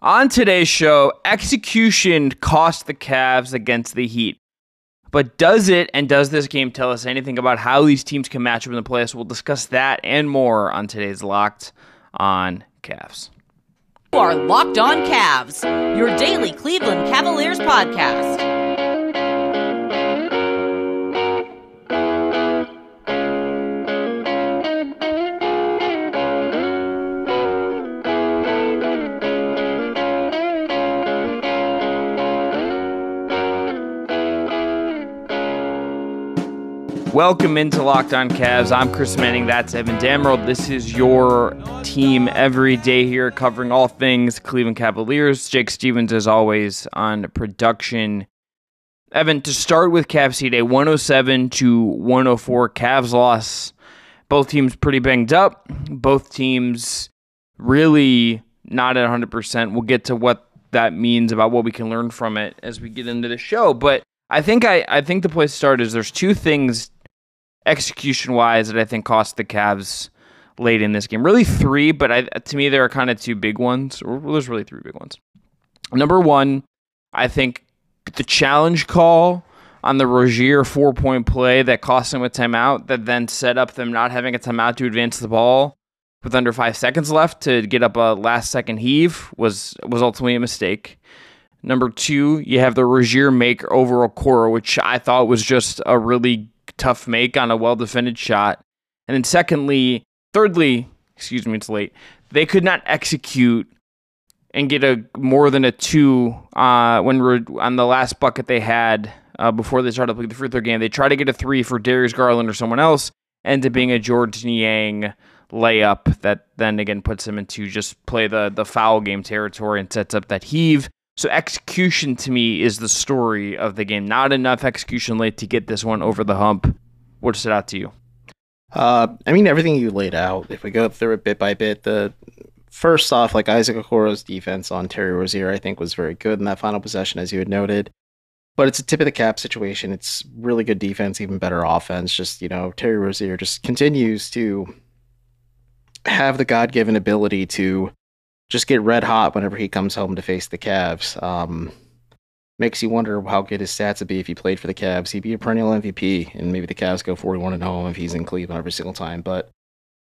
On today's show, execution cost the Cavs against the Heat. But does it, and does this game tell us anything about how these teams can match up in the playoffs? We'll discuss that and more on today's Locked On Cavs. You are Locked On Cavs, your daily Cleveland Cavaliers podcast. Welcome into Locked On Cavs. I'm Chris Manning. That's Evan Damrold. This is your team every day here, covering all things Cleveland Cavaliers. Jake Stevens, as always, on production. Evan, to start with Cavs Heat, a 107-104 Cavs loss. Both teams pretty banged up. Both teams really not at 100%. We'll get to what that means about what we can learn from it as we get into the show. But I think the place to start is there's two things execution-wise that I think cost the Cavs late in this game. Really three, but to me there are kind of two big ones. Well, there's really three big ones. Number one, I think the challenge call on the Rozier four-point play that cost them a timeout that then set up them not having a timeout to advance the ball with under 5 seconds left to get up a last-second heave was ultimately a mistake. Number two, you have the Rozier make over Okoro, which I thought was just a really tough make on a well-defended shot. And then thirdly, it's late. They could not execute and get a more than a two on the last bucket they had before they started playing the free throw game. They tried to get a three for Darius Garland or someone else, ended up being a George Niang layup that then again puts them into just play the foul game territory and sets up that heave. So execution to me is the story of the game. Not enough execution late to get this one over the hump. What stood out to you? Everything you laid out. If we go through it bit by bit, the first off, like Isaac Okoro's defense on Terry Rozier, I think was very good in that final possession, as you had noted. But it's a tip of the cap situation. It's really good defense, even better offense. Just, Terry Rozier just continues to have the God-given ability to just get red hot whenever he comes home to face the Cavs. Makes you wonder how good his stats would be if he played for the Cavs. He'd be a perennial MVP, and maybe the Cavs go 41-0 if he's in Cleveland every single time. But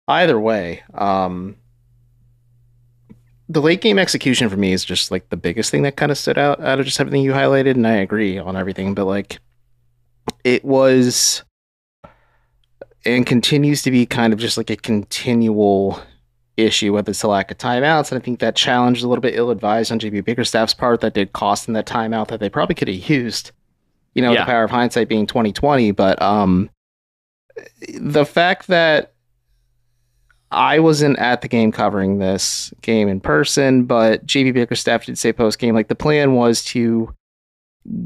either way, the late game execution for me is just like the biggest thing that kind of stood out of just everything you highlighted, and I agree on everything. But it was and continues to be kind of just like a continual issue, whether it's the lack of timeouts, and I think that challenge is a little bit ill-advised on J.B. Bickerstaff's part. That did cost them that timeout that they probably could have used, The power of hindsight being 20/20, but the fact that I wasn't at the game covering this game in person, but J.B. Bickerstaff did say post-game, the plan was to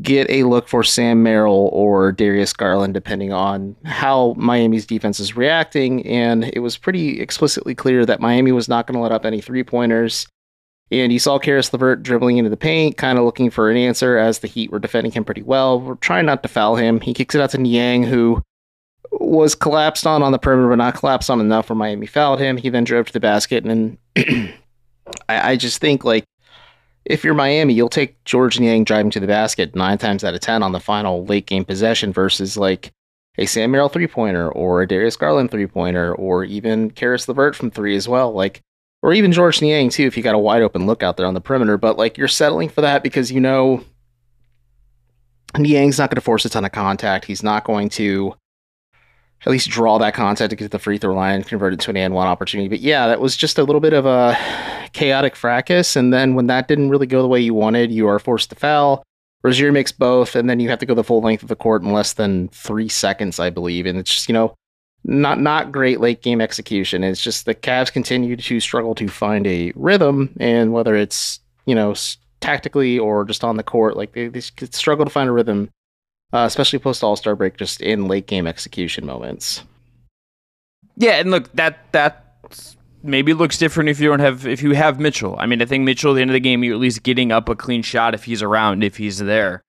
get a look for Sam Merrill or Darius Garland, depending on how Miami's defense is reacting. And it was pretty explicitly clear that Miami was not going to let up any three-pointers. And you saw Caris LeVert dribbling into the paint, kind of looking for an answer as the Heat were defending him pretty well. We're trying not to foul him. He kicks it out to Niang, who was collapsed on the perimeter, but not collapsed on enough where Miami fouled him. He then drove to the basket. And I just think, if you're Miami, you'll take George Niang driving to the basket 9 times out of 10 on the final late game possession versus a Sam Merrill 3-pointer or a Darius Garland 3-pointer or even Caris LeVert from 3 as well, or even George Niang too if you got a wide open look out there on the perimeter. But you're settling for that because Niang's not going to force a ton of contact. He's not going to at least draw that contact to get to the free throw line and convert it to an and one opportunity. But yeah, that was just a little bit of a chaotic fracas. And then when that didn't really go the way you wanted, you are forced to foul. Rozier makes both, and then you have to go the full length of the court in less than 3 seconds, I believe. And it's just, not great late game execution. It's just the Cavs continue to struggle to find a rhythm, and whether it's, tactically or just on the court, they struggle to find a rhythm. Especially post All-Star break, just in late game execution moments. Yeah, and look, that maybe looks different if you have Mitchell. I think Mitchell at the end of the game, you're at least getting up a clean shot if he's around, if he's there.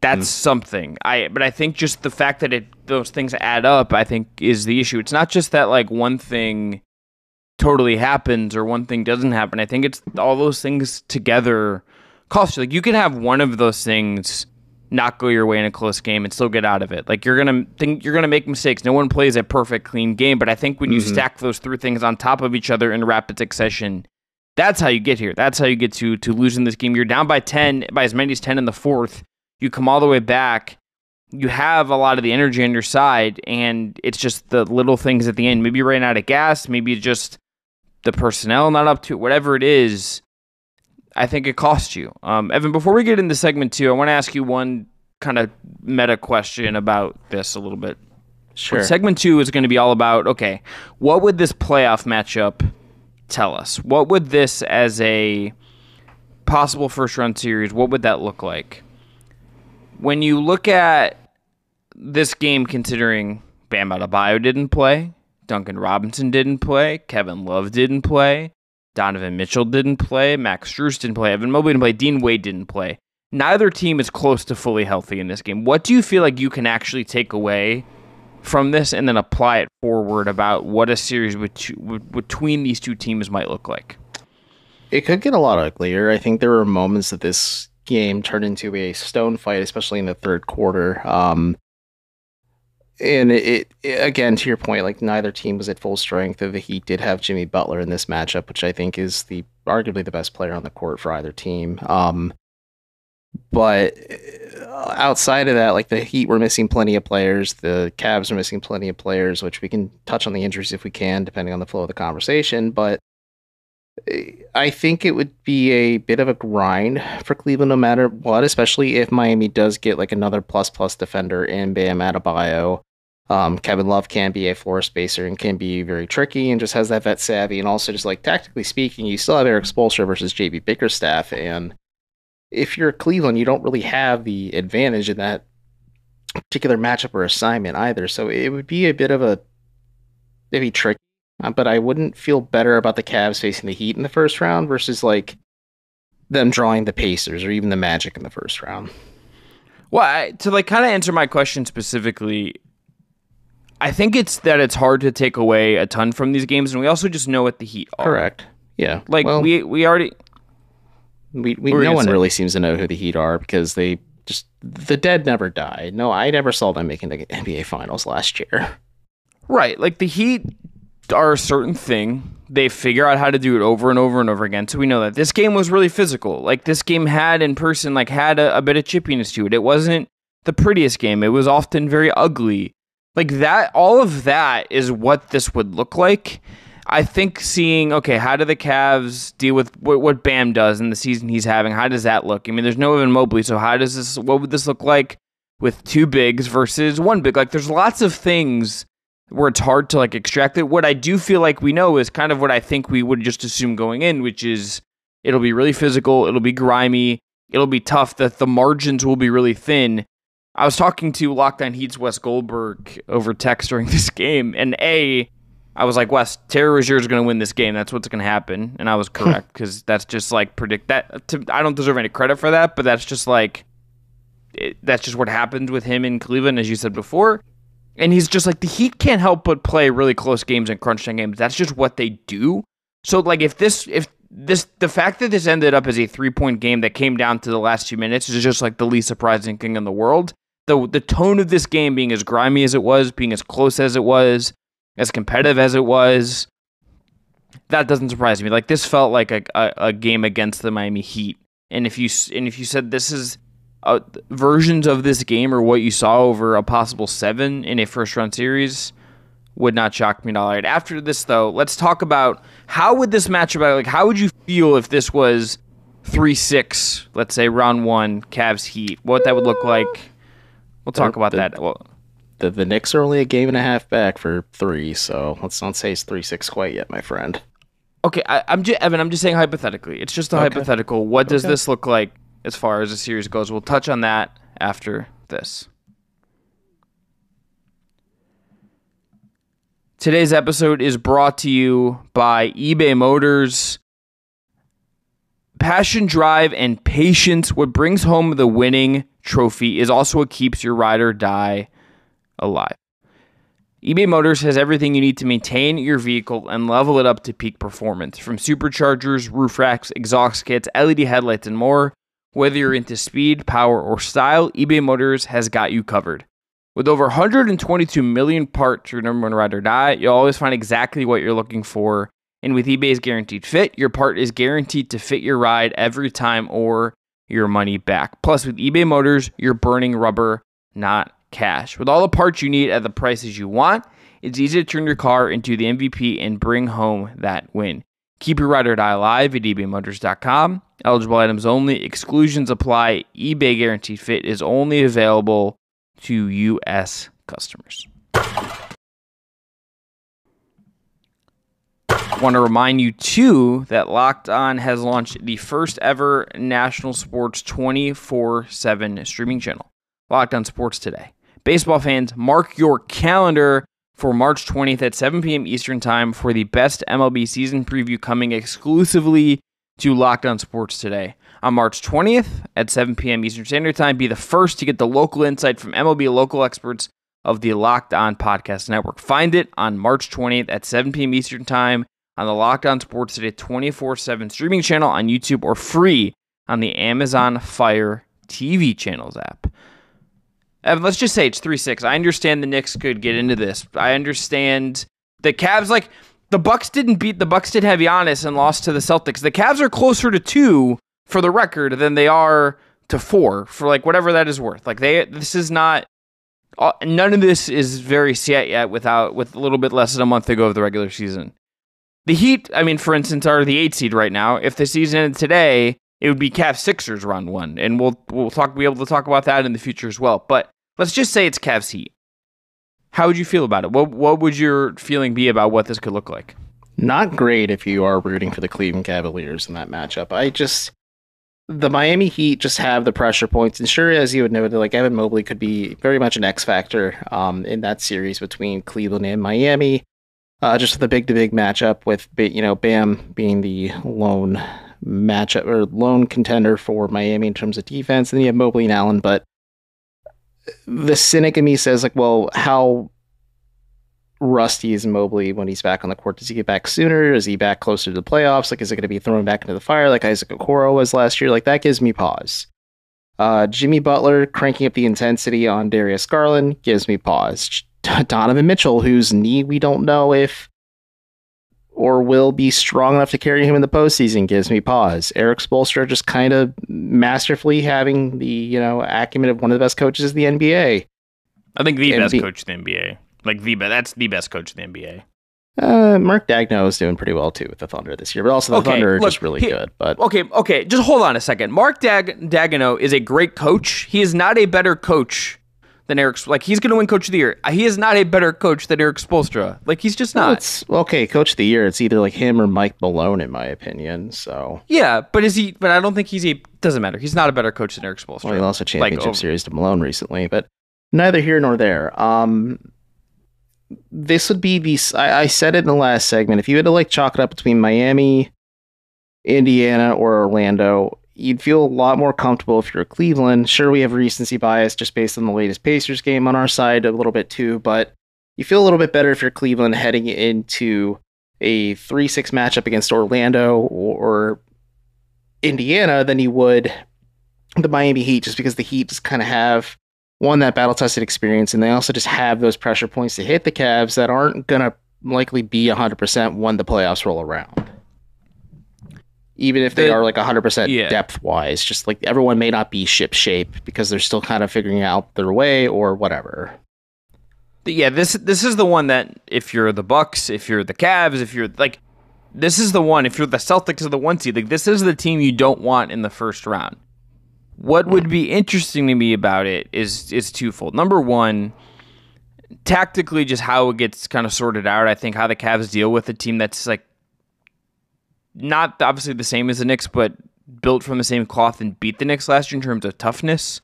That's something. But I think just the fact that those things add up, I think, is the issue. It's not just that one thing totally happens or one thing doesn't happen. I think it's all those things together cost you. Like, you can have one of those things not go your way in a close game and still get out of it. Like, you're gonna make mistakes. No one plays a perfect clean game, but I think when you stack those three things on top of each other in rapid succession, that's how you get here. That's how you get to losing this game. You're down by 10, by as many as 10 in the fourth. You come all the way back. You have a lot of the energy on your side, and it's just the little things at the end. Maybe you ran out of gas. Maybe just the personnel not up to it. Whatever it is, I think it costs you. Evan, before we get into segment two, I want to ask you one kind of meta question about this a little bit. Sure. Well, segment two is going to be all about, okay, what would this playoff matchup tell us? What would this, as a possible first-round series, what would that look like? When you look at this game, considering Bam Adebayo didn't play, Duncan Robinson didn't play, Kevin Love didn't play, Donovan Mitchell didn't play, Max Strus didn't play, Evan Mobley didn't play, Dean Wade didn't play. Neither team is close to fully healthy in this game. What do you feel like you can actually take away from this and then apply it forward about what a series between these two teams might look like? It could get a lot uglier. I think there were moments that this game turned into a stone fight, especially in the third quarter. And it again, to your point, like, neither team was at full strength. The Heat did have Jimmy Butler in this matchup, which I think is arguably the best player on the court for either team. But outside of that, like, the Heat were missing plenty of players. The Cavs are missing plenty of players, which we can touch on the injuries if we can, depending on the flow of the conversation. But I think it would be a bit of a grind for Cleveland no matter what, especially if Miami does get like another plus-plus defender in Bam Adebayo. Kevin Love can be a floor spacer and can be very tricky and just has that vet savvy. And also, just like tactically speaking, you still have Eric Spoelstra versus J.B. Bickerstaff. And if you're Cleveland, you don't really have the advantage in that particular matchup or assignment either. So it would be a bit of a maybe tricky, but I wouldn't feel better about the Cavs facing the Heat in the first round versus like them drawing the Pacers or even the Magic in the first round. Well, to like kind of answer my question specifically, I think it's that it's hard to take away a ton from these games, and we also just know what the Heat are. Correct. Yeah. Like, well, we already... We no one really seems to know who the Heat are because they just, the dead never die. No, I never saw them making the NBA Finals last year. Right. Like, the Heat are a certain thing. They figure out how to do it over and over and over again. So we know that this game was really physical. Like, this game had in person, like, had a bit of chippiness to it. It wasn't the prettiest game. It was often very ugly. Like that, all of that is what this would look like. I think seeing, okay, how do the Cavs deal with what Bam does in the season he's having? How does that look? I mean, there's no Evan Mobley, so how does this? What would this look like with two bigs versus one big? Like, there's lots of things where it's hard to like extract it. What I do feel like we know is kind of what I think we would just assume going in, which is it'll be really physical, it'll be grimy, it'll be tough. That the margins will be really thin. I was talking to Locked On Heat's Wes Goldberg over text during this game, and I was like, Wes, Terry Rozier is going to win this game. That's what's going to happen. And I was correct because that's just like predict that. I don't deserve any credit for that, but that's just like, that's just what happened with him in Cleveland, as you said before. And he's just like, the Heat can't help but play really close games and crunch time games. That's just what they do. So like the fact that this ended up as a 3-point game that came down to the last 2 minutes is just like the least surprising thing in the world. The tone of this game being as grimy as it was, being as close as it was, as competitive as it was, that doesn't surprise me. Like, this felt like a game against the Miami Heat. And if you said this is versions of this game or what you saw over a possible 7 in a first-round series, would not shock me at all. Right, after this, though, let's talk about how would this matchup out? Like, how would you feel if this was 3-6, let's say, round 1, Cavs Heat? What that would look like? We'll talk about that. Well, The Knicks are only a game and a half back for 3, so let's not say it's 3-6 quite yet, my friend. Okay, I'm just saying hypothetically. It's just a hypothetical. What does this look like as far as the series goes? We'll touch on that after this. Today's episode is brought to you by eBay Motors. Passion, drive, and patience. What brings home the winning trophy is also what keeps your ride or die alive. eBay Motors has everything you need to maintain your vehicle and level it up to peak performance. From superchargers, roof racks, exhaust kits, LED headlights, and more, whether you're into speed, power, or style, eBay Motors has got you covered. With over 122 million parts for your number one ride or die, you'll always find exactly what you're looking for. And with eBay's Guaranteed Fit, your part is guaranteed to fit your ride every time or your money back. Plus, with eBay Motors, you're burning rubber, not cash. With all the parts you need at the prices you want, it's easy to turn your car into the MVP and bring home that win. Keep your ride or die alive at ebaymotors.com. Eligible items only. Exclusions apply. eBay Guaranteed Fit is only available to U.S. customers. I want to remind you, too, that Locked On has launched the first ever national sports 24/7 streaming channel, Locked On Sports Today. Baseball fans, mark your calendar for March 20th at 7 p.m. Eastern Time for the best MLB season preview coming exclusively to Locked On Sports Today. On March 20th at 7 p.m. Eastern Standard Time, be the first to get the local insight from MLB local experts of the Locked On Podcast Network. Find it on March 20th at 7 p.m. Eastern Time on the Locked On Sports Today 24/7 streaming channel on YouTube, or free on the Amazon Fire TV channels app. And let's just say it's 3-6. I understand the Knicks could get into this. I understand the Cavs, like, the Bucks didn't beat, the Bucks did have Giannis and lost to the Celtics. The Cavs are closer to 2 for the record than they are to 4 for, like, whatever that is worth. Like, this is not, none of this is very set yet with a little bit less than a month to go of the regular season. The Heat, I mean, for instance, are the 8 seed right now. If the season ended today, it would be Cavs Sixers round 1, and we'll be able to talk about that in the future as well. But let's just say it's Cavs Heat. How would you feel about it? What would your feeling be about what this could look like? Not great if you are rooting for the Cleveland Cavaliers in that matchup. The Miami Heat just have the pressure points, and sure, as you would know, like, Evan Mobley could be very much an X factor in that series between Cleveland and Miami. Just the big-to-big matchup with, you know, Bam being the lone matchup or lone contender for Miami in terms of defense, and then you have Mobley and Allen. But the cynic in me says, like, well, how rusty is Mobley when he's back on the court? Does he get back sooner? Is he back closer to the playoffs? Like, is it going to be thrown back into the fire like Isaac Okoro was last year? Like, that gives me pause. Jimmy Butler cranking up the intensity on Darius Garland gives me pause. Donovan Mitchell, whose knee we don't know if or will be strong enough to carry him in the postseason, gives me pause. Eric Spoelstra just kind of masterfully having the, you know, acumen of one of the best coaches in the NBA. I think the best coach in the NBA. Like, that's the best coach in the NBA. Mark Daigneault is doing pretty well, too, with the Thunder this year. But also the Thunder are just really good. But Okay, just hold on a second. Mark Daigneault is a great coach. He is not a better coach than Eric. Like, he's going to win Coach of the Year. He is not a better coach than Eric Spoelstra. Like, he's just not. Coach of the Year, it's either, like, him or Mike Malone, in my opinion. So yeah, but is he? But I don't think he's a... Doesn't matter. He's not a better coach than Eric Spoelstra. Well, he lost a championship series to Malone recently. But neither here nor there. This would be the... I said it in the last segment. If you had to, like, chalk it up between Miami, Indiana, or Orlando, you'd feel a lot more comfortable if you're Cleveland. Sure, we have recency bias just based on the latest Pacers game on our side a little bit too, but you feel a little bit better if you're Cleveland heading into a 3-6 matchup against Orlando or Indiana than you would the Miami Heat, just because the Heat just kind of have... one, that battle-tested experience, and they also just have those pressure points to hit the Cavs that aren't going to likely be 100% when the playoffs roll around. Even if they are, like, 100% depth-wise, just, like, everyone may not be ship-shape because they're still kind of figuring out their way or whatever. Yeah, this is the one that, if you're the Bucks, if you're the Cavs, if you're, like, this is the one, if you're the Celtics of the 1 seed, like, this is the team you don't want in the first round. What would be interesting to me about it is twofold. Number one, tactically, just how it gets kind of sorted out. I think how the Cavs deal with a team that's, like, not obviously the same as the Knicks, but built from the same cloth and beat the Knicks last year in terms of toughness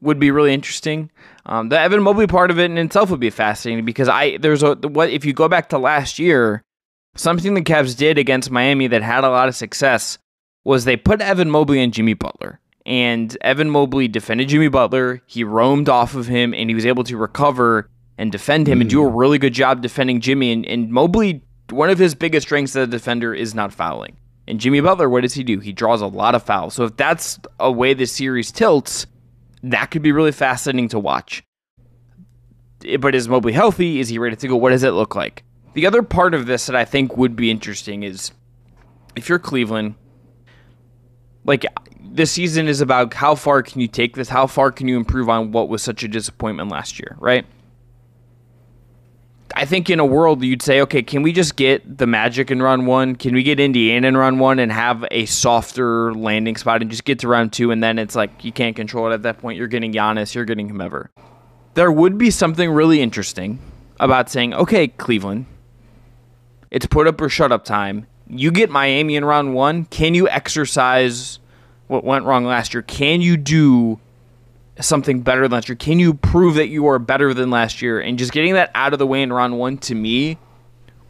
would be really interesting. The Evan Mobley part of it in itself would be fascinating because if you go back to last year, something the Cavs did against Miami that had a lot of success was they put Evan Mobley and Jimmy Butler. And Evan Mobley defended Jimmy Butler. He roamed off of him, and he was able to recover and defend him and do a really good job defending Jimmy. And Mobley, one of his biggest strengths as a defender is not fouling. And Jimmy Butler, what does he do? He draws a lot of fouls. So if that's a way the series tilts, that could be really fascinating to watch. But is Mobley healthy? Is he ready to go? What does it look like? The other part of this that I think would be interesting is if you're Cleveland, like this season is about how far can you take this? How far can you improve on what was such a disappointment last year, right? I think in a world you'd say, okay, can we just get the Magic in round one? Can we get Indiana in round one and have a softer landing spot and just get to round two? And then it's like you can't control it at that point. You're getting Giannis, you're getting whomever. There would be something really interesting about saying, okay, Cleveland, it's put up or shut up time. You get Miami in round one. Can you exercise what went wrong last year? Can you do something better than last year? Can you prove that you are better than last year? And just getting that out of the way in round one, to me,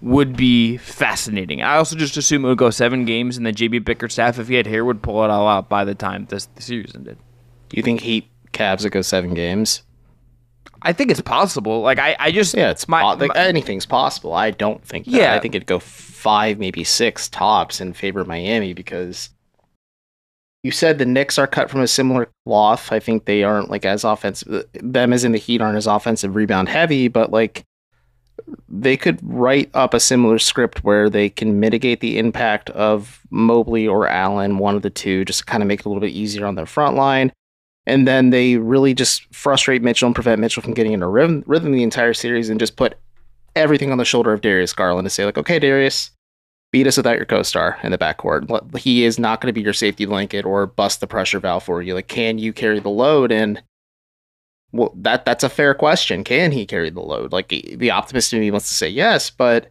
would be fascinating. I also just assume it would go 7 games, and then J.B. Bickerstaff, if he had hair, would pull it all out by the time the series ended. Do you think Heat-Cavs would go 7 games? I think it's possible. Like I just anything's possible. I don't think that. Yeah. I think it'd go 5, maybe 6 tops in favor of Miami because you said the Knicks are cut from a similar cloth. I think they aren't like as offensive. Them as in the Heat aren't as offensive rebound heavy, but like they could write up a similar script where they can mitigate the impact of Mobley or Allen, one of the two, just to kind of make it a little bit easier on their front line. And then they really just frustrate Mitchell and prevent Mitchell from getting into rhythm the entire series and just put everything on the shoulder of Darius Garland to say, like, okay, Darius, beat us without your co-star in the backcourt. He is not going to be your safety blanket or bust the pressure valve for you. Like, can you carry the load? And, well, that's a fair question. Can he carry the load? Like, the optimist in me wants to say yes, but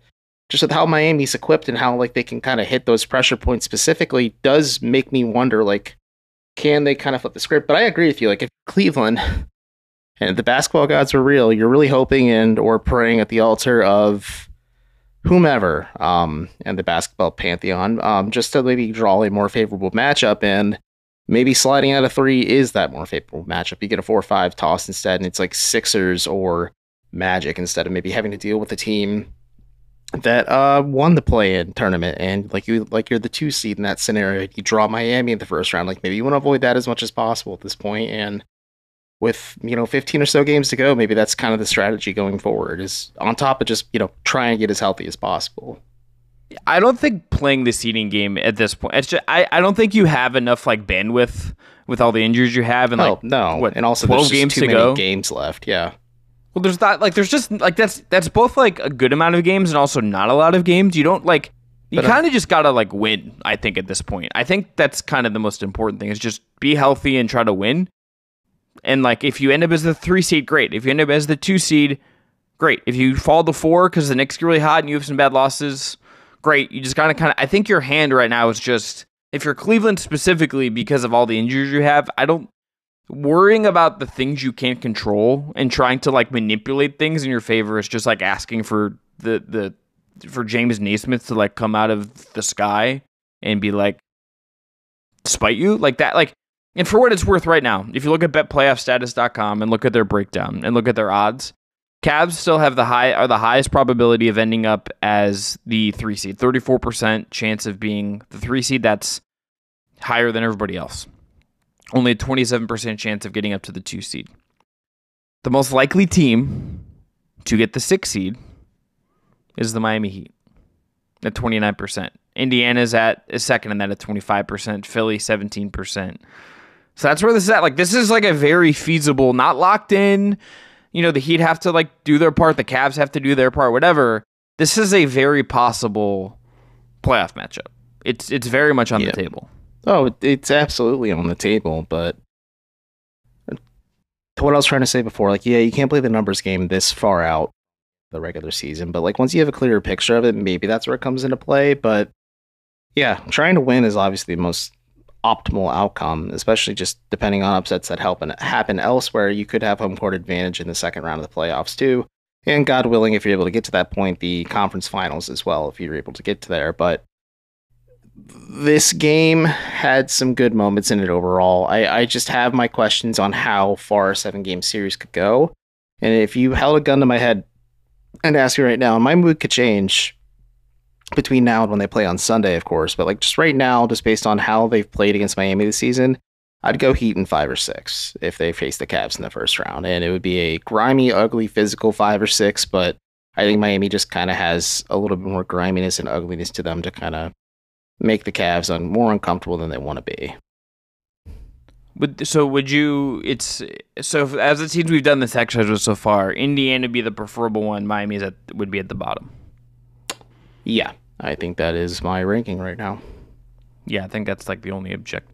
just with how Miami's equipped and how, like, they can kind of hit those pressure points specifically does make me wonder, like, can they kind of flip the script? But I agree with you. Like, if Cleveland and the basketball gods were real, you're really hoping and or praying at the altar of whomever and the basketball pantheon just to maybe draw a more favorable matchup. And maybe sliding out of 3 is that more favorable matchup. You get a 4-5 toss instead, and it's like Sixers or Magic instead of maybe having to deal with a team that won the play-in tournament, and you're the 2 seed in that scenario. You draw Miami in the first round. Like, maybe you want to avoid that as much as possible at this point. And with 15 or so games to go, maybe that's kind of the strategy going forward. Is on top of just try and get as healthy as possible. I don't think playing the seeding game at this point. It's just, I don't think you have enough like bandwidth with all the injuries you have, and and also 12 games to go. Games left, yeah. Well, there's not that's both like a good amount of games and also not a lot of games. You don't you kind of just gotta win. I think at this point, I think that's kind of the most important thing is just be healthy and try to win. And if you end up as the 3 seed, great. If you end up as the 2 seed, great. If you fall to 4 because the Knicks get really hot and you have some bad losses, great. You just gotta I think your hand right now is just if you're Cleveland specifically because of all the injuries you have. I don't. Worrying about the things you can't control and trying to manipulate things in your favor is just asking for for James Naismith to come out of the sky and be spite you like that. And for what it's worth right now, if you look at betplayoffstatus.com and look at their breakdown and look at their odds, Cavs still have the highest probability of ending up as the 3 seed, 34% chance of being the 3 seed. That's higher than everybody else. Only a 27% chance of getting up to the 2 seed. The most likely team to get the 6 seed is the Miami Heat at 29%. Indiana's is second in that at 25%. Philly, 17%. So that's where this is at. This is a very feasible, not locked in. The Heat have to do their part. The Cavs have to do their part, whatever. This is a very possible playoff matchup. It's very much on the table. Oh, it's absolutely on the table, but to what I was trying to say before, you can't play the numbers game this far out the regular season, but once you have a clearer picture of it, maybe that's where it comes into play. But yeah, trying to win is obviously the most optimal outcome, especially just depending on upsets that happen elsewhere. You could have home court advantage in the second round of the playoffs too, and God willing, if you're able to get to that point, the conference finals as well, if you're able to get to there. But this game had some good moments in it overall. I just have my questions on how far a 7-game series could go. And if you held a gun to my head and asked me right now, my mood could change between now and when they play on Sunday, of course. But like just right now, just based on how they've played against Miami this season, I'd go Heat in 5 or 6 if they face the Cavs in the first round. And it would be a grimy, ugly, physical 5 or 6. But I think Miami just kind of has a little bit more griminess and ugliness to them to kind of make the Cavs more uncomfortable than they want to be. So would you, as it seems we've done this exercise with so far, Indiana be the preferable one, Miami would be at the bottom? Yeah, I think that is my ranking right now. Yeah, I think that's like the only objective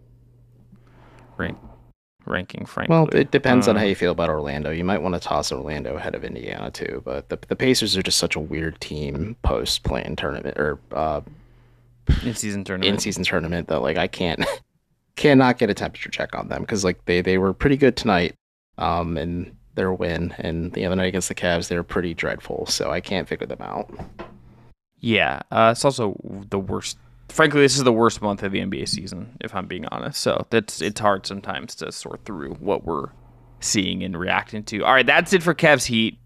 ranking, frankly. Well, it depends on how you feel about Orlando. You might want to toss Orlando ahead of Indiana too, but the Pacers are just such a weird team post-playing tournament, or in-season tournament that like I can't... Cannot get a temperature check on them because like they were pretty good tonight in their win, and the other night against the Cavs they were pretty dreadful, so I can't figure them out. Yeah, it's also the worst. Frankly, this is the worst month of the NBA season, if I'm being honest. So it's hard sometimes to sort through what we're seeing and reacting to. All right, that's it for Cavs Heat.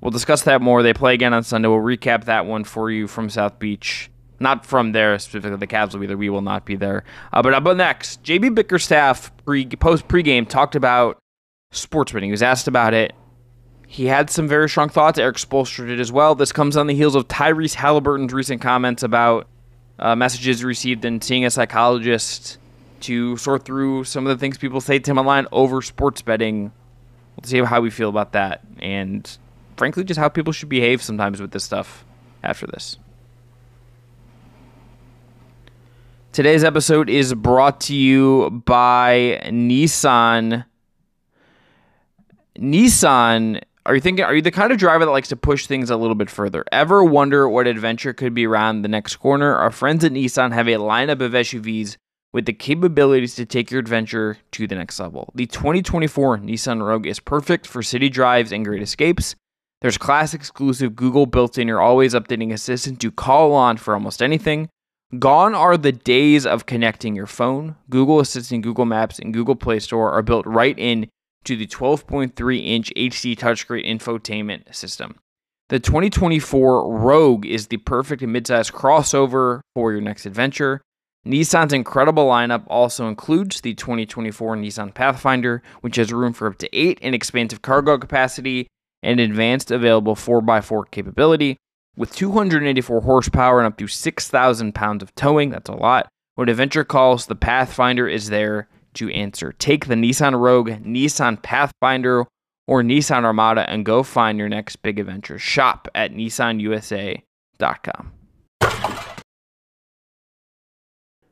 We'll discuss that more. They play again on Sunday. We'll recap that one for you from South Beach. Not from there specifically. The Cavs will be there. We will not be there. But up next, J.B. Bickerstaff pregame talked about sports betting. He was asked about it. He had some very strong thoughts. Eric Spoelstra did as well. This comes on the heels of Tyrese Halliburton's recent comments about messages received and seeing a psychologist to sort through some of the things people say to him online over sports betting. We'll see how we feel about that, and frankly, just how people should behave sometimes with this stuff after this. Today's episode is brought to you by Nissan. Nissan, are you the kind of driver that likes to push things a little bit further? Ever wonder what adventure could be around the next corner? Our friends at Nissan have a lineup of SUVs with the capabilities to take your adventure to the next level. The 2024 Nissan Rogue is perfect for city drives and great escapes. There's class-exclusive Google built-in, your always-updating assistant to call on for almost anything. Gone are the days of connecting your phone. Google Assistant, Google Maps, and Google Play Store are built right in to the 12.3-inch HD touchscreen infotainment system. The 2024 Rogue is the perfect midsize crossover for your next adventure. Nissan's incredible lineup also includes the 2024 Nissan Pathfinder, which has room for up to 8 in expansive cargo capacity and advanced available 4x4 capability. With 284 horsepower and up to 6,000 pounds of towing, that's a lot. When adventure calls, the Pathfinder is there to answer. Take the Nissan Rogue, Nissan Pathfinder, or Nissan Armada and go find your next big adventure. Shop at nissanusa.com.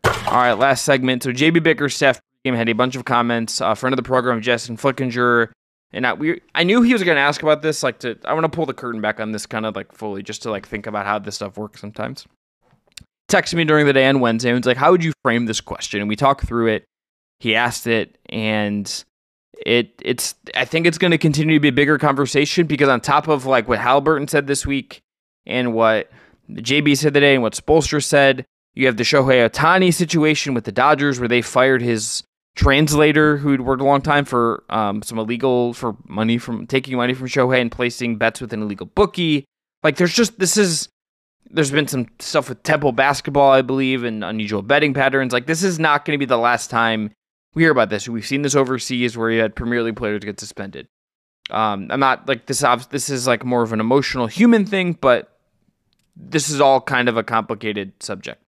All right, last segment. So J.B. Bickerstaff had a bunch of comments. Friend of the program, Justin Flickinger. And I knew he was going to ask about this. I want to pull the curtain back on this kind of like fully, just to like think about how this stuff works sometimes. Texted me during the day on Wednesday and was like, "How would you frame this question?" And we talked through it. He asked it, and it's. I think it's going to continue to be a bigger conversation because on top of like what Halliburton said this week and what JB said today and what Spoelstra said, you have the Shohei Otani situation with the Dodgers where they fired his translator who'd worked a long time for taking money from Shohei and placing bets with an illegal bookie. Like there's been some stuff with Temple basketball, I believe, and unusual betting patterns. Like this is not going to be the last time we hear about this. We've seen this overseas where you had Premier League players get suspended. I'm not like this is like more of an emotional human thing, but this is all kind of a complicated subject.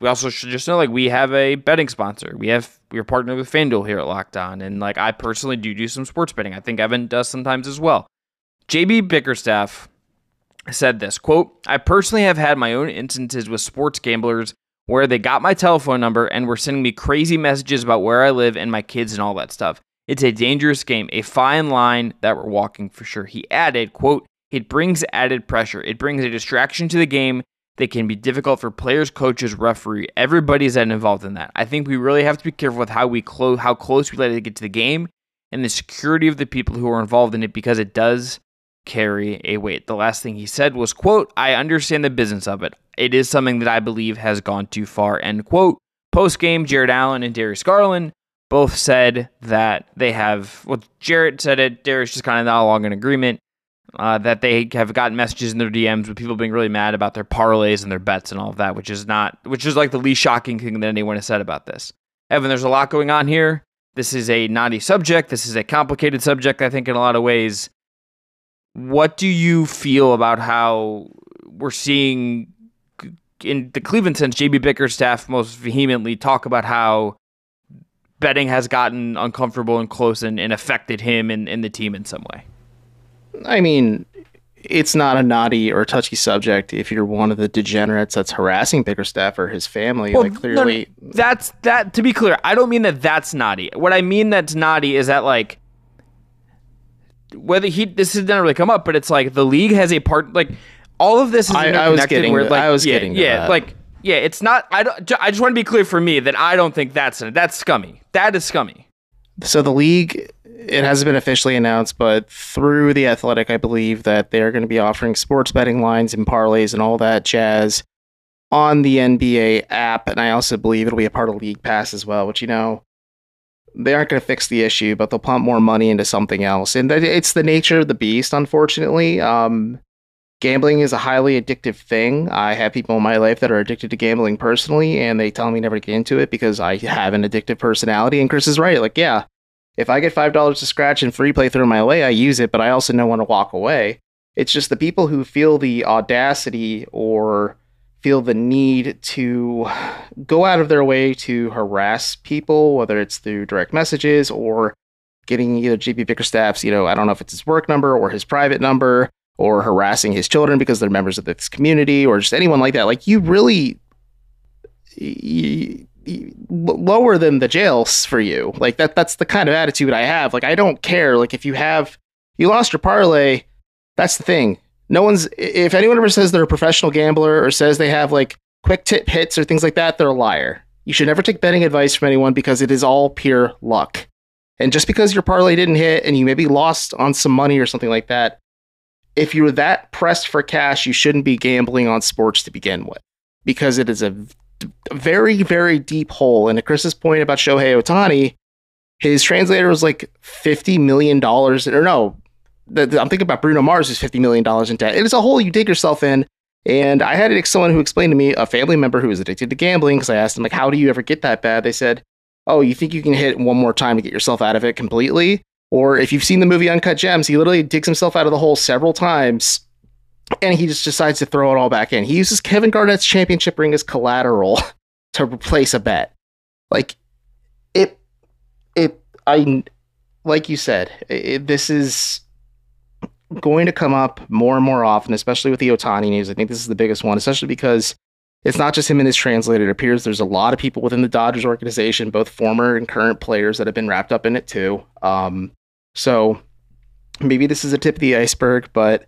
We also should just know, like, we have a betting sponsor. We're partnered with FanDuel here at Locked On, and like I personally do some sports betting. I think Evan does sometimes as well. J.B. Bickerstaff said this, quote, "I personally have had my own instances with sports gamblers where they got my telephone number and were sending me crazy messages about where I live and my kids and all that stuff. It's a dangerous game, a fine line that we're walking for sure." He added, quote, "It brings added pressure. It brings a distraction to the game. They can be difficult for players, coaches, referee. Everybody's involved in that. I think we really have to be careful with how close we let it get to the game and the security of the people who are involved in it because it does carry a weight." The last thing he said was, quote, "I understand the business of it. It is something that I believe has gone too far," end quote. Post-game, Jared Allen and Darius Garland both said that they have, well, Jared said it, Darius just kind of not along in agreement, that they have gotten messages in their DMs with people being really mad about their parlays and their bets and all of that, which is like the least shocking thing that anyone has said about this. Evan, there's a lot going on here. This is a knotty subject. This is a complicated subject, I think, in a lot of ways. What do you feel about how we're seeing, in the Cleveland sense, J.B. Bickerstaff most vehemently talk about how betting has gotten uncomfortable and close and affected him and the team in some way? I mean, it's not a naughty or touchy subject if you're one of the degenerates that's harassing Bickerstaff or his family. Well, like, clearly, that's that. To be clear, I don't mean that that's naughty. What I mean that's naughty is that, like, whether he, this didn't really come up, but it's like the league has a part, like, all of this is interconnected. I was getting to that. It's not. I just want to be clear for me that I don't think that's scummy. That is scummy. So the league, it hasn't been officially announced, but through the Athletic, I believe that they're going to be offering sports betting lines and parlays and all that jazz on the NBA app. And I also believe it'll be a part of League Pass as well, which, you know, they aren't going to fix the issue, but they'll pump more money into something else. And it's the nature of the beast, unfortunately. Gambling is a highly addictive thing. I have people in my life that are addicted to gambling personally, and they tell me never to get into it because I have an addictive personality. And Chris is right. Like, yeah. If I get $5 to scratch and free play through my way, I use it, but I also don't want to walk away. It's just the people who feel the audacity or feel the need to go out of their way to harass people, whether it's through direct messages or getting either J.B. Bickerstaff's, you know, I don't know if it's his work number or his private number, or harassing his children because they're members of this community, or just anyone like that. Like, you really... lower than the jails for you. Like, that's the kind of attitude I have. Like, I don't care. Like, if you lost your parlay, that's the thing. No one's, if anyone ever says they're a professional gambler or says they have like quick tip hits or things like that, they're a liar. You should never take betting advice from anyone because it is all pure luck. And just because your parlay didn't hit and you maybe lost on some money or something like that, if you're that pressed for cash, you shouldn't be gambling on sports to begin with, because it is a very, very deep hole. And to Chris's point about Shohei Otani, his translator was like $50 million, or no, I'm thinking about Bruno Mars, who's $50 million in debt. It is a hole you dig yourself in. And I had someone who explained to me, a family member who was addicted to gambling, because I asked him, like, how do you ever get that bad? They said, oh, you think you can hit one more time to get yourself out of it completely? Or if you've seen the movie Uncut Gems, he literally digs himself out of the hole several times, and he just decides to throw it all back in. He uses Kevin Garnett's championship ring as collateral to replace a bet. Like, this is going to come up more and more often, especially with the Otani news. I think this is the biggest one, especially because it's not just him and his translator. It appears there's a lot of people within the Dodgers organization, both former and current players, that have been wrapped up in it too. So maybe this is the tip of the iceberg, but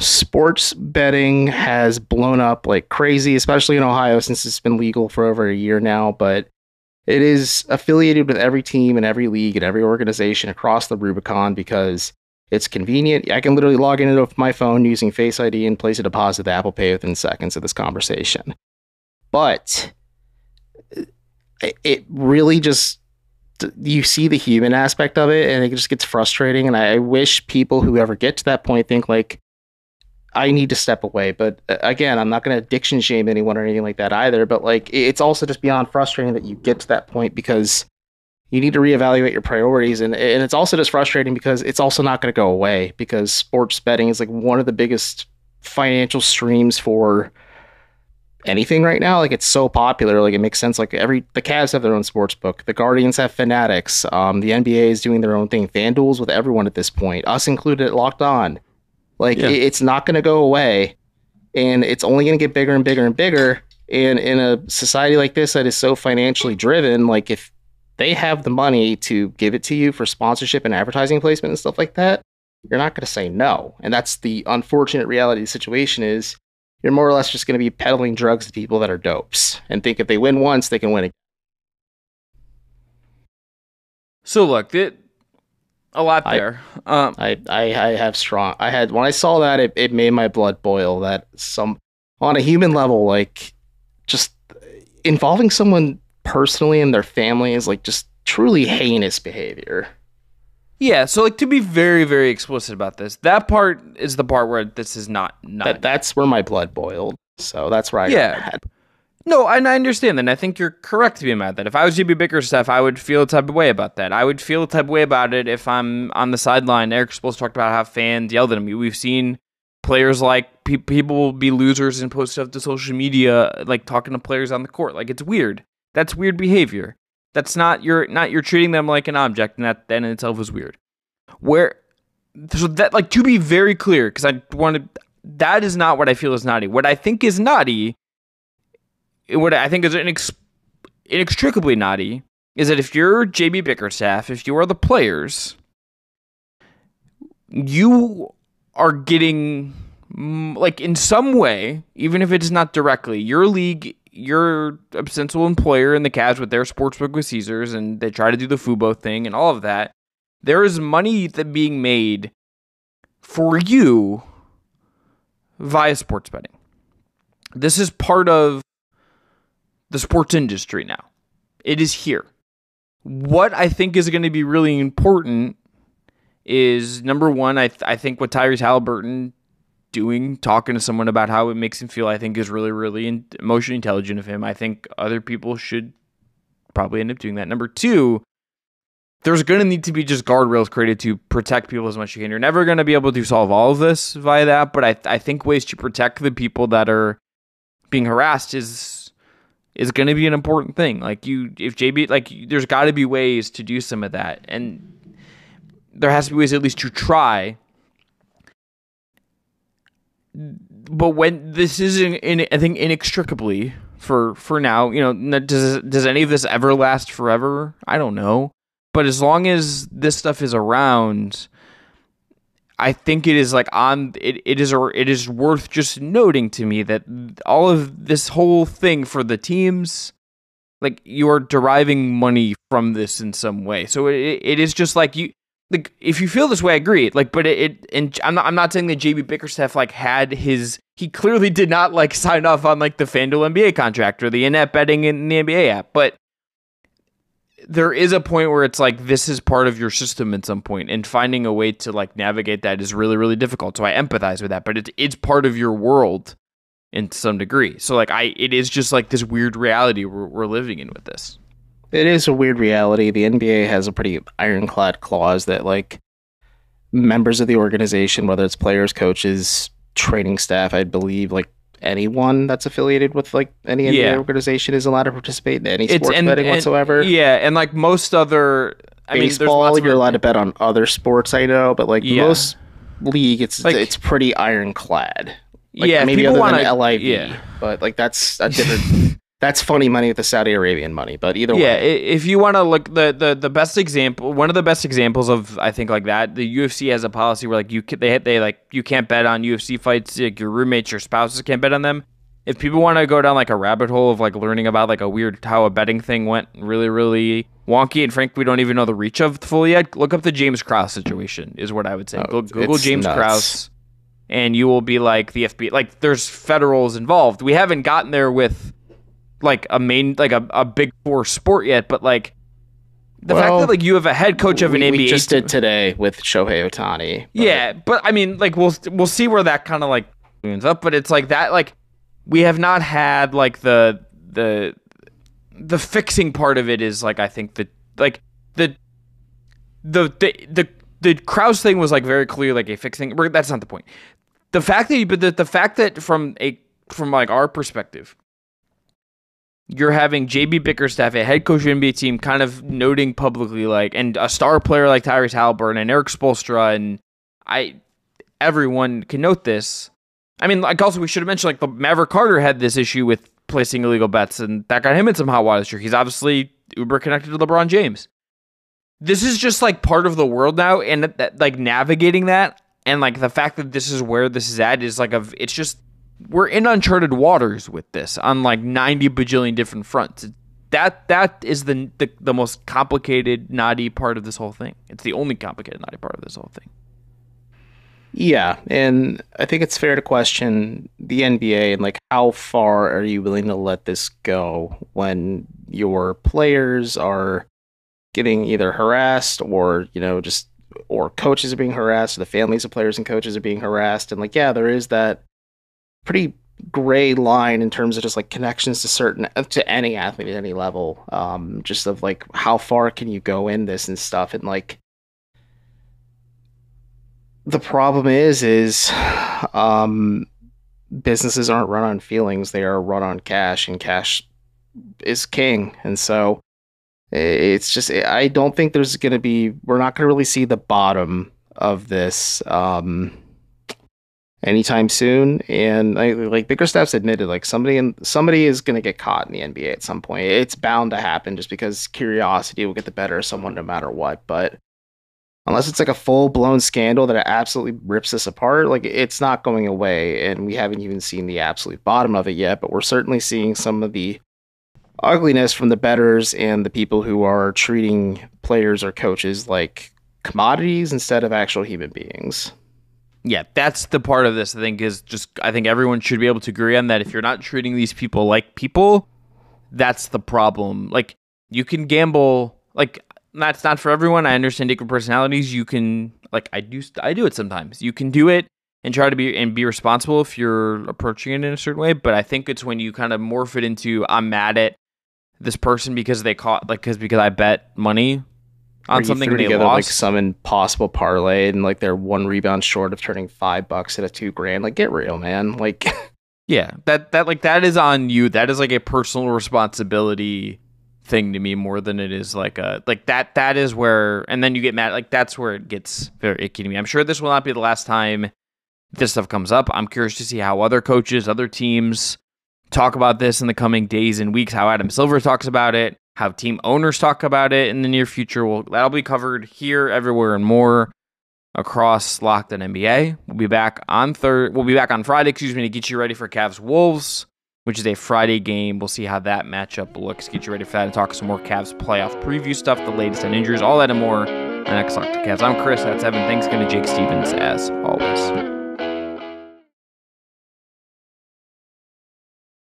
sports betting has blown up like crazy, especially in Ohio, since it's been legal for over a year now. But it is affiliated with every team and every league and every organization across the Rubicon because it's convenient. I can literally log in with my phone using Face ID and place a deposit to Apple Pay within seconds of this conversation. But it really just, you see the human aspect of it, and it just gets frustrating. And I wish people who ever get to that point think, like, I need to step away. But again, I'm not going to addiction shame anyone or anything like that either. But like, it's also just beyond frustrating that you get to that point because you need to reevaluate your priorities. And it's also just frustrating because it's also not going to go away, because sports betting is like one of the biggest financial streams for anything right now. Like, it's so popular. Like, it makes sense. Like, the Cavs have their own sports book. The Guardians have Fanatics. The NBA is doing their own thing. FanDuel's with everyone at this point, us included at Locked On. Like, yeah, it's not going to go away, and it's only going to get bigger and bigger and bigger. And in a society like this that is so financially driven, like, if they have the money to give it to you for sponsorship and advertising placement and stuff like that, you're not going to say no. And that's the unfortunate reality of the situation, is you're more or less just going to be peddling drugs to people that are dopes and think if they win once, they can win again. So look, a lot there. When I saw that, it made my blood boil. That on a human level, like, just involving someone personally and their family is like just truly heinous behavior. Yeah, so like to be very, very explicit about this, that part is the part where this is not. That's where my blood boiled. So that's where I got mad. No, and I understand that. And I think you're correct to be mad that. If I was J.B. Bickerstaff, I would feel a type of way about that. I would feel a type of way about it if I'm on the sideline. Eric Spoelstra talked about how fans yelled at me. We've seen players like people will be losers and post stuff to social media, like talking to players on the court. Like it's weird. That's weird behavior. That's you're treating them like an object, and that in itself is weird. To be very clear, because that is not what I feel is naughty. What I think is naughty, what I think is inextricably naughty, is that if you're J.B. Bickerstaff, if you are the players, you are getting, like in some way, even if it's not directly, your league, your ostensible employer in the Cavs with their sportsbook with Caesars, and they try to do the Fubo thing and all of that, there is money that being made for you via sports betting. This is part of the sports industry now. It is here. What I think is going to be really important is, number one, I think what Tyrese Halliburton doing, talking to someone about how it makes him feel, I think is really, really emotionally intelligent of him. I think other people should probably end up doing that. Number two, there's going to need to be just guardrails created to protect people as much as you can. You're never going to be able to solve all of this via that, but I think ways to protect the people that are being harassed is going to be an important thing. Like there's got to be ways to do some of that, and there has to be ways at least to try. But when this is I think inextricably for now, you know, does any of this ever last forever? I don't know. But as long as this stuff is around, I think it is it is worth just noting to me that all of this whole thing for the teams, like you are deriving money from this in some way. So it is just like you. Like, if you feel this way, I agree. Like, but and I'm not saying that J.B. Bickerstaff he clearly did not sign off on the FanDuel NBA contract or the in-app betting in the NBA app. But there is a point where it's this is part of your system at some point, and finding a way to navigate that is really, really difficult. So I empathize with that, but it's part of your world in some degree. So it is just this weird reality we're living in with this. It is a weird reality. The NBA has a pretty ironclad clause that members of the organization, whether it's players, coaches, training staff, I believe anyone that's affiliated with any NBA organization is allowed to participate in any sports betting whatsoever. Yeah, and most other baseball, you're allowed to bet on other sports, I know, but most league, it's pretty ironclad. Maybe other than LIV, but that's a different. That's funny money with the Saudi Arabian money, but either way. Yeah, if you want to look, the best example, one of the best examples of, I think, that, the UFC has a policy where you can't bet on UFC fights, your roommates, your spouses can't bet on them. If people want to go down a rabbit hole of learning about how a betting thing went really, really wonky, and frankly, we don't even know the reach of fully yet, look up the James Krause situation is what I would say. Oh, Google James Krause, and you will be the FBI, there's federals involved. We haven't gotten there with a big four sport yet, but fact that you have a head coach of an NBA, we just did today with Shohei Otani. But yeah, but we'll see where that kind of ends up. But it's we have not had the fixing part of it is I think the Krause thing was very clear a fixing. That's not the point. The fact that from our perspective, you're having J.B. Bickerstaff, a head coach of an NBA team, kind of noting publicly, and a star player like Tyrese Halliburton and Eric Spoelstra, and everyone can note this. Also, we should have mentioned, the Maverick Carter had this issue with placing illegal bets, and that got him in some hot water this year. He's obviously uber connected to LeBron James. This is just, part of the world now, and, navigating that, and, the fact that this is where this is at is, it's just... We're in uncharted waters with this on 90 bajillion different fronts. That is the most complicated, naughty part of this whole thing. It's the only complicated, naughty part of this whole thing. Yeah, and I think it's fair to question the NBA and how far are you willing to let this go when your players are getting either harassed or just or coaches are being harassed, the families of players and coaches are being harassed. And like, yeah, there is that pretty gray line in terms of just like connections to any athlete at any level, just of like how far can you go in this and stuff. And like, the problem is businesses aren't run on feelings. They are run on cash, and cash is king. And so it's just, I don't think we're not going to really see the bottom of this anytime soon. And like Bickerstaff's admitted, like somebody is going to get caught in the NBA at some point. It's bound to happen just because curiosity will get the better of someone no matter what. But unless it's like a full-blown scandal that absolutely rips us apart, like it's not going away. And we haven't even seen the absolute bottom of it yet, but we're certainly seeing some of the ugliness from the bettors and the people who are treating players or coaches like commodities instead of actual human beings. Yeah, that's the part of this I think is just, I think everyone should be able to agree on that. If you're not treating these people like people, that's the problem. Like, you can gamble, like, that's not for everyone. I understand different personalities. You can, like, I do it sometimes. You can do it and try to be responsible if you're approaching it in a certain way. But I think it's when you kind of morph it into, I'm mad at this person because they caught, like, because I bet money on something they lost, like some impossible parlay, and like they're one rebound short of turning $5 at a $2,000. Like, get real, man. Like, yeah, that is on you. That is like a personal responsibility thing to me more than it is like a, like that is where, and then you get mad. Like, that's where it gets very icky to me. I'm sure this will not be the last time this stuff comes up. I'm curious to see how other coaches, other teams talk about this in the coming days and weeks, how Adam Silver talks about it, how team owners talk about it in the near future. That'll be covered here, everywhere, and more across Locked On NBA. We'll be back on Friday, to get you ready for Cavs Wolves, which is a Friday game. We'll see how that matchup looks, get you ready for that, and talk some more Cavs playoff preview stuff, the latest on injuries, all that and more. The next Locked On Cavs. I'm Chris, that's Evan. Thanks again to Jake Stevens, as always.